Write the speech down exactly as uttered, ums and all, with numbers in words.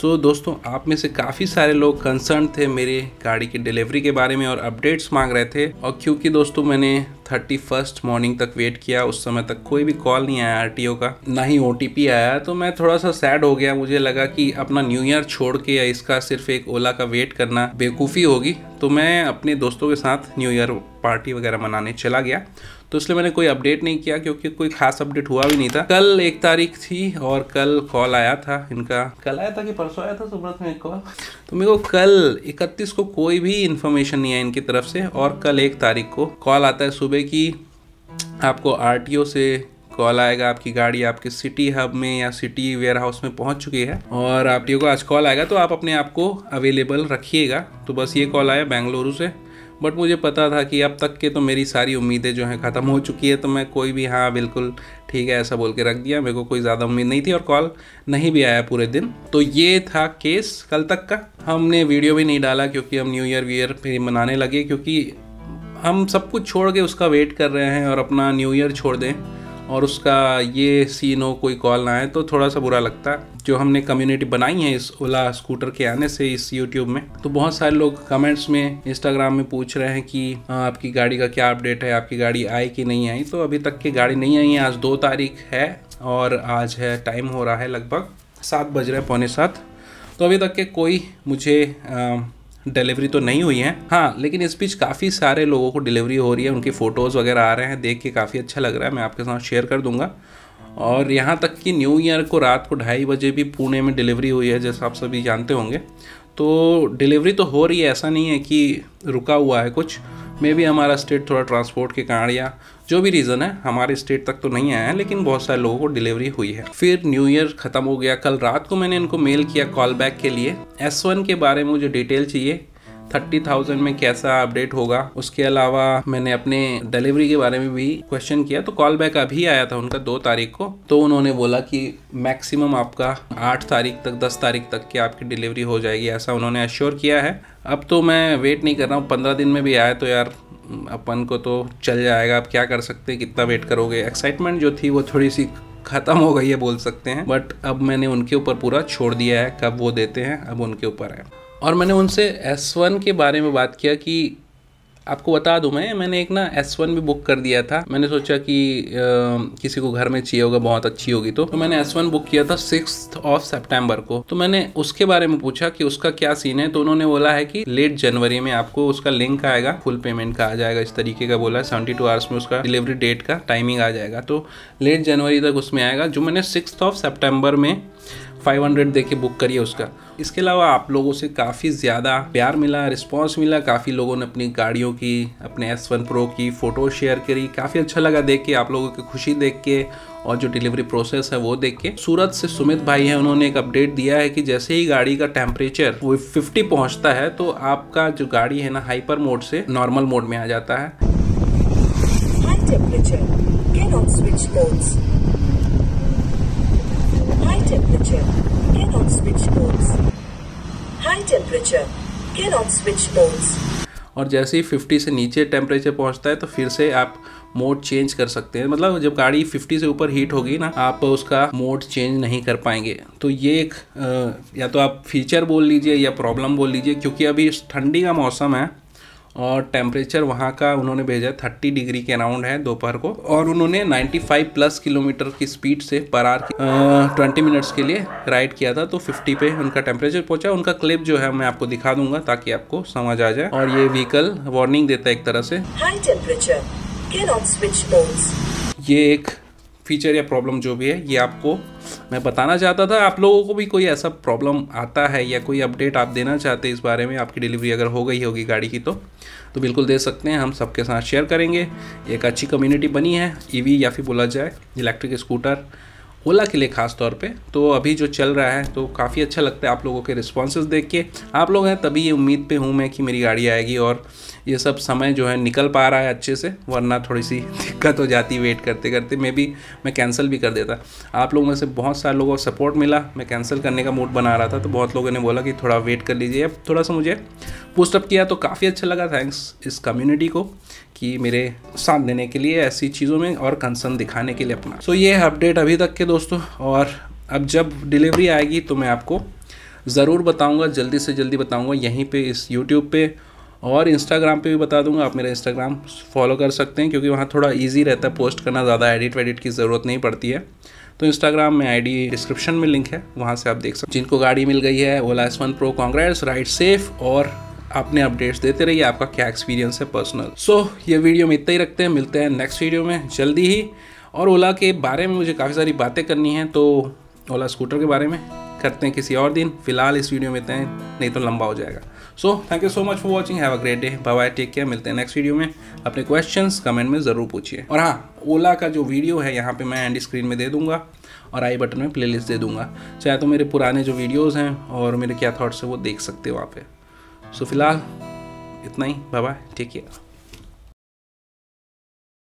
सो so, दोस्तों आप में से काफ़ी सारे लोग कंसर्न थे मेरी गाड़ी की डिलीवरी के बारे में और अपडेट्स मांग रहे थे। और क्योंकि दोस्तों मैंने थर्टी फर्स्ट मॉर्निंग तक वेट किया, उस समय तक कोई भी कॉल नहीं आया आरटीओ का, ना ही ओटीपी आया, तो मैं थोड़ा सा सैड हो गया। मुझे लगा कि अपना न्यू ईयर छोड़ के या इसका सिर्फ एक ओला का वेट करना बेवकूफ़ी होगी, तो मैं अपने दोस्तों के साथ न्यू ईयर पार्टी वगैरह मनाने चला गया। तो इसलिए मैंने कोई अपडेट नहीं किया क्योंकि कोई खास अपडेट हुआ भी नहीं था। कल एक तारीख थी और कल कॉल आया था इनका, कल आया था कि परसों आया था सुब्रत में कॉल, तो मेरे को कल इकतीस को कोई भी इन्फॉर्मेशन नहीं है इनकी तरफ से। और कल एक तारीख को कॉल आता है सुबह की, आपको आरटीओ से कॉल आएगा, आपकी गाड़ी आपके सिटी हब में या सिटी वेयरहाउस में पहुंच चुकी है और आरटीओ को आज कॉल आएगा, तो आप अपने आप को अवेलेबल रखिएगा। तो बस ये कॉल आया बेंगलुरु से, बट मुझे पता था कि अब तक के तो मेरी सारी उम्मीदें जो हैं ख़त्म हो चुकी है, तो मैं कोई भी हाँ बिल्कुल ठीक है ऐसा बोल के रख दिया। मेरे को कोई ज़्यादा उम्मीद नहीं थी और कॉल नहीं भी आया पूरे दिन। तो ये था केस कल तक का। हमने वीडियो भी नहीं डाला क्योंकि हम न्यू ईयर वीयर फिर मनाने लगे, क्योंकि हम सब कुछ छोड़ के उसका वेट कर रहे हैं और अपना न्यू ईयर छोड़ दें और उसका ये सीन हो, कोई कॉल ना आए, तो थोड़ा सा बुरा लगता है। जो हमने कम्युनिटी बनाई है इस ओला स्कूटर के आने से इस यूट्यूब में, तो बहुत सारे लोग कमेंट्स में इंस्टाग्राम में पूछ रहे हैं कि आपकी गाड़ी का क्या अपडेट है, आपकी गाड़ी आई कि नहीं आई। तो अभी तक की गाड़ी नहीं आई है। आज दो तारीख है और आज है टाइम हो रहा है लगभग सात बज रहे हैं, पौने सात। तो अभी तक के कोई मुझे आ, डिलीवरी तो नहीं हुई है। हाँ, लेकिन इस बीच काफ़ी सारे लोगों को डिलीवरी हो रही है, उनके फ़ोटोज़ वगैरह आ रहे हैं, देख के काफ़ी अच्छा लग रहा है। मैं आपके साथ शेयर कर दूंगा। और यहाँ तक कि न्यू ईयर को रात को ढाई बजे भी पुणे में डिलीवरी हुई है, जैसा आप सभी जानते होंगे। तो डिलीवरी तो हो रही है, ऐसा नहीं है कि रुका हुआ है कुछ। मे बी हमारा स्टेट थोड़ा ट्रांसपोर्ट के कारण या जो भी रीज़न है, हमारे स्टेट तक तो नहीं आया है, लेकिन बहुत सारे लोगों को डिलीवरी हुई है। फिर न्यू ईयर ख़त्म हो गया। कल रात को मैंने इनको मेल किया कॉल बैक के लिए। एस वन के बारे में मुझे डिटेल चाहिए, थर्टी थाउजेंड में कैसा अपडेट होगा। उसके अलावा मैंने अपने डिलीवरी के बारे में भी क्वेश्चन किया। तो कॉल बैक अभी आया था उनका दो तारीख को, तो उन्होंने बोला कि मैक्सिमम आपका आठ तारीख तक दस तारीख तक की आपकी डिलीवरी हो जाएगी, ऐसा उन्होंने एश्योर किया है। अब तो मैं वेट नहीं कर रहा हूँ, पंद्रह दिन में भी आए तो यार अपन को तो चल जाएगा। अब क्या कर सकते, कितना वेट करोगे। एक्साइटमेंट जो थी वो थोड़ी सी ख़त्म हो गई है बोल सकते हैं, बट अब मैंने उनके ऊपर पूरा छोड़ दिया है, कब वो देते हैं अब उनके ऊपर है। और मैंने उनसे एस वन के बारे में बात किया कि आपको बता दूं मैं, मैंने एक ना एस वन भी बुक कर दिया था। मैंने सोचा कि आ, किसी को घर में चाहिए होगा, बहुत अच्छी होगी, तो, तो मैंने एस वन बुक किया था सिक्स्थ ऑफ सितंबर को। तो मैंने उसके बारे में पूछा कि उसका क्या सीन है, तो उन्होंने बोला है कि लेट जनवरी में आपको उसका लिंक आएगा, फुल पेमेंट का आ जाएगा, इस तरीके का बोला है। सेवेंटी टू आवर्स में उसका डिलीवरी डेट का टाइमिंग आ जाएगा, तो लेट जनवरी तक उसमें आएगा। जो मैंने सिक्स्थ ऑफ सितंबर में पाँच सौ देके बुक करिए उसका। इसके अलावा आप लोगों से काफ़ी ज़्यादा प्यार मिला, रिस्पांस मिला, काफ़ी लोगों ने अपनी गाड़ियों की, अपने एस वन प्रो की फ़ोटो शेयर करी। काफ़ी अच्छा लगा देख के, आप लोगों की खुशी देख के और जो डिलीवरी प्रोसेस है वो देख के। सूरत से सुमित भाई हैं, उन्होंने एक अपडेट दिया है कि जैसे ही गाड़ी का टेम्परेचर वो फिफ्टी पहुँचता है तो आपका जो गाड़ी है ना हाइपर मोड से नॉर्मल मोड में आ जाता है। और जैसे ही फिफ्टी से नीचे टेम्परेचर पहुंचता है तो फिर से आप मोड चेंज कर सकते हैं। मतलब जब गाड़ी फिफ्टी से ऊपर हीट होगी ना, आप उसका मोड चेंज नहीं कर पाएंगे। तो ये एक या तो आप फीचर बोल लीजिए या प्रॉब्लम बोल लीजिए, क्योंकि अभी ठंडी का मौसम है और टेम्परेचर वहाँ का उन्होंने भेजा थर्टी डिग्री के अराउंड है दोपहर को, और उन्होंने नाइन्टी फाइव प्लस किलोमीटर की स्पीड से पर आर ट्वेंटी मिनट्स के लिए राइड किया था, तो फिफ्टी पे उनका टेम्परेचर पहुँचा। उनका क्लिप जो है मैं आपको दिखा दूंगा ताकि आपको समझ आ जाए। और ये व्हीकल वार्निंग देता है एक तरह से। High temperature can not switch modes, ये एक फीचर या प्रॉब्लम जो भी है, ये आपको मैं बताना चाहता था। आप लोगों को भी कोई ऐसा प्रॉब्लम आता है या कोई अपडेट आप देना चाहते हैं इस बारे में, आपकी डिलीवरी अगर हो गई होगी गाड़ी की, तो तो बिल्कुल दे सकते हैं, हम सबके साथ शेयर करेंगे। एक अच्छी कम्युनिटी बनी है ईवी या फिर बोला जाए इलेक्ट्रिक स्कूटर ओला के लिए ख़ास तौर पे, तो अभी जो चल रहा है तो काफ़ी अच्छा लगता है आप लोगों के रिस्पॉन्सेज देख के। आप लोग हैं तभी ये उम्मीद पे हूँ मैं कि मेरी गाड़ी आएगी और ये सब समय जो है निकल पा रहा है अच्छे से, वरना थोड़ी सी दिक्कत हो जाती वेट करते करते। मे बी मैं कैंसिल भी कर देता। आप लोगों में से बहुत सारे लोगों को सपोर्ट मिला, मैं कैंसिल करने का मूड बना रहा था, तो बहुत लोगों ने बोला कि थोड़ा वेट कर लीजिए। अब थोड़ा सा मुझे पुस्टअप किया तो काफ़ी अच्छा लगा। थैंक्स इस कम्युनिटी को कि मेरे साथ देने के लिए, ऐसी चीज़ों में और कंसर्न दिखाने के लिए अपना। सो so, ये अपडेट अभी तक के दोस्तों। और अब जब डिलीवरी आएगी तो मैं आपको ज़रूर बताऊँगा, जल्दी से जल्दी बताऊँगा यहीं पे इस यूट्यूब पे और इंस्टाग्राम पे भी बता दूंगा। आप मेरा इंस्टाग्राम फॉलो कर सकते हैं क्योंकि वहाँ थोड़ा इजी रहता है पोस्ट करना, ज़्यादा एडिट वेडिट की ज़रूरत नहीं पड़ती है। तो इंस्टाग्राम में आईडी डिस्क्रिप्शन में लिंक है, वहाँ से आप देख सकते। जिनको गाड़ी मिल गई है Ola S one pro, congrats, ride safe और आपने अपडेट्स देते रहिए, आपका क्या एक्सपीरियंस है पर्सनल। सो so, ये वीडियो में इतना ही रखते हैं, मिलते हैं नेक्स्ट वीडियो में जल्दी ही। और ओला के बारे में मुझे काफ़ी सारी बातें करनी है, तो ओला स्कूटर के बारे में करते हैं किसी और दिन। फिलहाल इस वीडियो में इतना ही, नहीं तो लंबा हो जाएगा। So thank you so much for watching, have a great day, bye bye, take care. मिलते हैं नेक्स्ट वीडियो में। अपने क्वेश्चंस कमेंट में ज़रूर पूछिए। और हाँ, ओला का जो वीडियो है यहाँ पे मैं एंड स्क्रीन में दे दूँगा और आई बटन में प्लेलिस्ट दे दूँगा, चाहे तो मेरे पुराने जो वीडियोज़ हैं और मेरे क्या थाट्स हैं वो देख सकते हो वहाँ पर। सो फिलहाल इतना ही, बाय बाय, टेक केयर।